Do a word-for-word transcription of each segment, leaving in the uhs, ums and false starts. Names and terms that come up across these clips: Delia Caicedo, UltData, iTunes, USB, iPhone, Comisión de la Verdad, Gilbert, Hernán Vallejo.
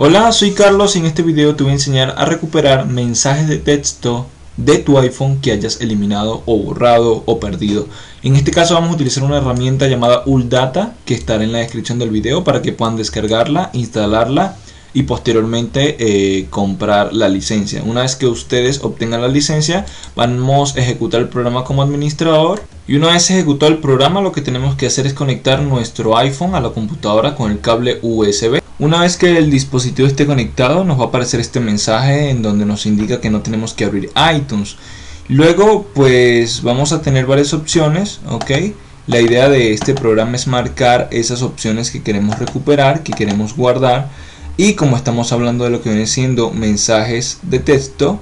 Hola, soy Carlos y en este video te voy a enseñar a recuperar mensajes de texto de tu iPhone que hayas eliminado o borrado o perdido. En este caso vamos a utilizar una herramienta llamada UltData que estará en la descripción del video para que puedan descargarla, instalarla y posteriormente eh, comprar la licencia. Una vez que ustedes obtengan la licencia, vamos a ejecutar el programa como administrador. Y una vez ejecutado el programa, lo que tenemos que hacer es conectar nuestro iPhone a la computadora con el cable U S B. Una vez que el dispositivo esté conectado, nos va a aparecer este mensaje en donde nos indica que no tenemos que abrir iTunes. Luego, pues vamos a tener varias opciones, ¿ok? La idea de este programa es marcar esas opciones que queremos recuperar, que queremos guardar. Y como estamos hablando de lo que viene siendo mensajes de texto,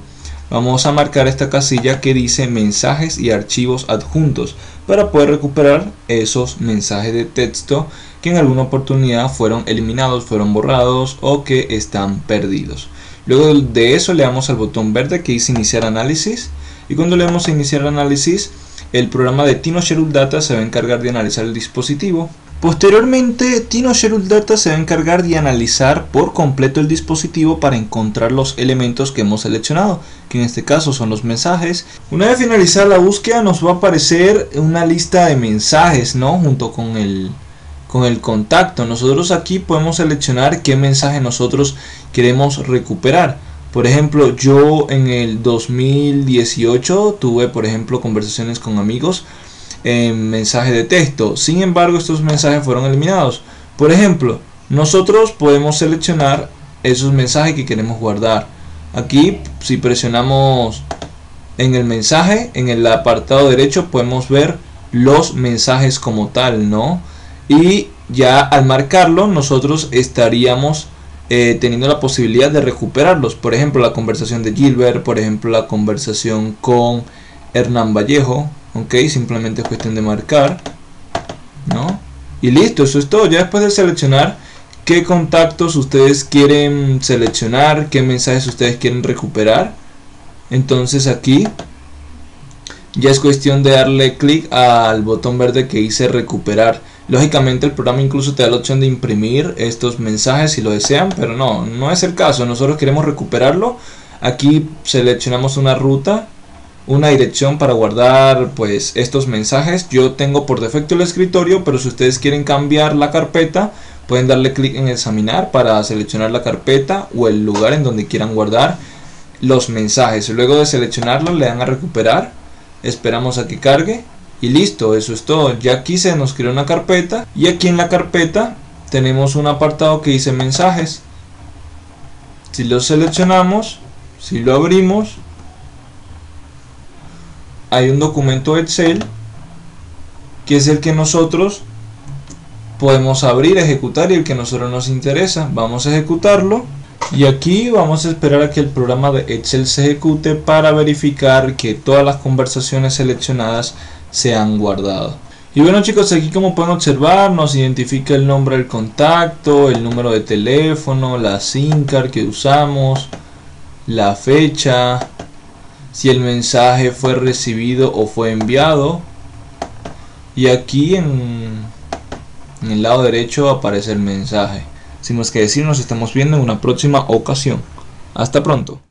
vamos a marcar esta casilla que dice mensajes y archivos adjuntos para poder recuperar esos mensajes de texto que en alguna oportunidad fueron eliminados, fueron borrados o que están perdidos. Luego de eso le damos al botón verde que dice iniciar análisis, y cuando le damos a iniciar análisis, el programa de TenorShare UltData se va a encargar de analizar el dispositivo. Posteriormente, TenorShare UltData se va a encargar de analizar por completo el dispositivo para encontrar los elementos que hemos seleccionado, que en este caso son los mensajes. Una vez finalizada la búsqueda, nos va a aparecer una lista de mensajes, ¿no? Junto con el, con el contacto. Nosotros aquí podemos seleccionar qué mensaje nosotros queremos recuperar. Por ejemplo, yo en el dos mil dieciocho tuve, por ejemplo, conversaciones con amigos en mensaje de texto. Sin embargo, estos mensajes fueron eliminados. Por ejemplo, nosotros podemos seleccionar esos mensajes que queremos guardar. Aquí, si presionamos en el mensaje, en el apartado derecho podemos ver los mensajes como tal, ¿no? Y ya al marcarlo, nosotros estaríamos Eh, teniendo la posibilidad de recuperarlos. Por ejemplo, la conversación de Gilbert, por ejemplo, la conversación con Hernán Vallejo, ok, simplemente es cuestión de marcar, ¿no? Y listo, eso es todo. Ya después de seleccionar qué contactos ustedes quieren seleccionar, qué mensajes ustedes quieren recuperar, entonces aquí ya es cuestión de darle clic al botón verde que dice recuperar. Lógicamente el programa incluso te da la opción de imprimir estos mensajes si lo desean, pero no, no es el caso. Nosotros queremos recuperarlo. Aquí seleccionamos una ruta, una dirección para guardar pues estos mensajes. Yo tengo por defecto el escritorio, pero si ustedes quieren cambiar la carpeta, pueden darle clic en examinar para seleccionar la carpeta o el lugar en donde quieran guardar los mensajes. Luego de seleccionarlo le dan a recuperar, esperamos a que cargue. Y listo, eso es todo. Ya aquí se nos creó una carpeta y aquí en la carpeta tenemos un apartado que dice mensajes. Si lo seleccionamos, si lo abrimos, hay un documento Excel que es el que nosotros podemos abrir, ejecutar y el que a nosotros nos interesa. Vamos a ejecutarlo y aquí vamos a esperar a que el programa de Excel se ejecute para verificar que todas las conversaciones seleccionadas se han guardado. Y bueno chicos, aquí como pueden observar nos identifica el nombre del contacto, el número de teléfono, la SIM card que usamos, la fecha, si el mensaje fue recibido o fue enviado, y aquí en, en el lado derecho aparece el mensaje. Sin más que decir, nos estamos viendo en una próxima ocasión. Hasta pronto.